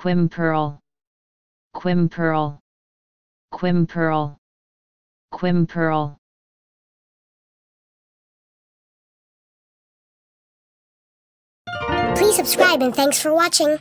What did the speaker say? Quimperlé, Quimperlé, Quimperlé, Quimperlé. Please subscribe and thanks for watching.